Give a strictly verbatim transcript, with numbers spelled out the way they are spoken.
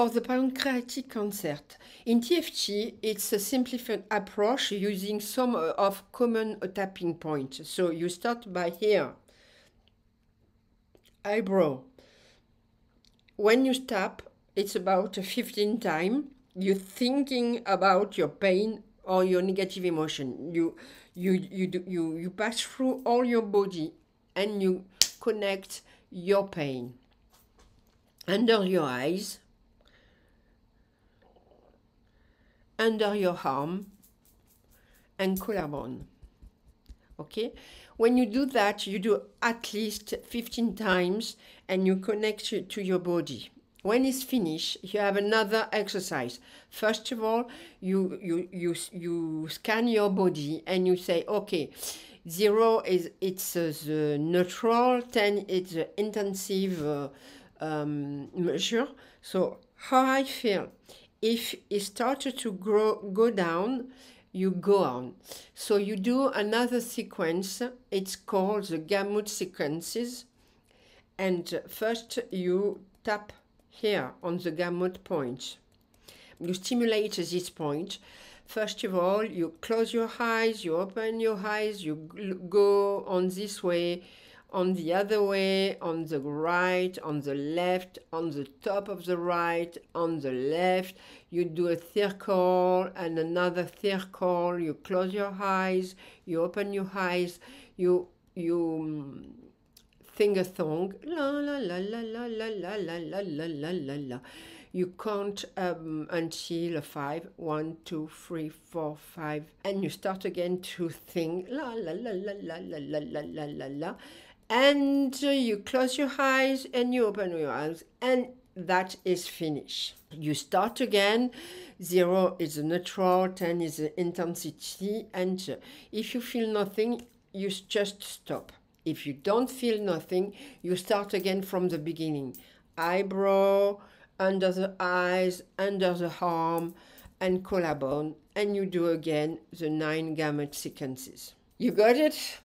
for the pancreatic cancer. In T F T, it's a simplified approach using some of common tapping points. So you start by here, eyebrow. When you tap, it's about fifteen times. You're thinking about your pain or your negative emotion. You, you, you, do, you, you pass through all your body and you connect your pain. Under your eyes, under your arm, and collarbone. Okay? When you do that, you do at least fifteen times and you connect to your body. When it's finished, you have another exercise. First of all, you, you, you, you scan your body and you say, okay, zero is it's uh, the neutral, ten is the intensive uh, um, measure. So how I feel, if it started to grow, go down, you go on. So you do another sequence. It's called the gamut sequences. And first you tap here on the gamut point. You stimulate this point. First of all, you close your eyes, you open your eyes, you go on this way, on the other way, on the right, on the left, on the top of the right, on the left. You do a circle and another circle. You close your eyes, you open your eyes, you you sing a song, la la la la la la la la la la la la la. You count um, until five, one, two, three, four, five, and you start again to sing la la la la la la la la la la la. And you close your eyes and you open your eyes, and that is finished. You start again. Zero is the neutral, ten is the intensity, and if you feel nothing, you just stop. If you don't feel nothing, you start again from the beginning. Eyebrow, under the eyes, under the arm, and collarbone, and you do again the nine gamut sequences. You got it?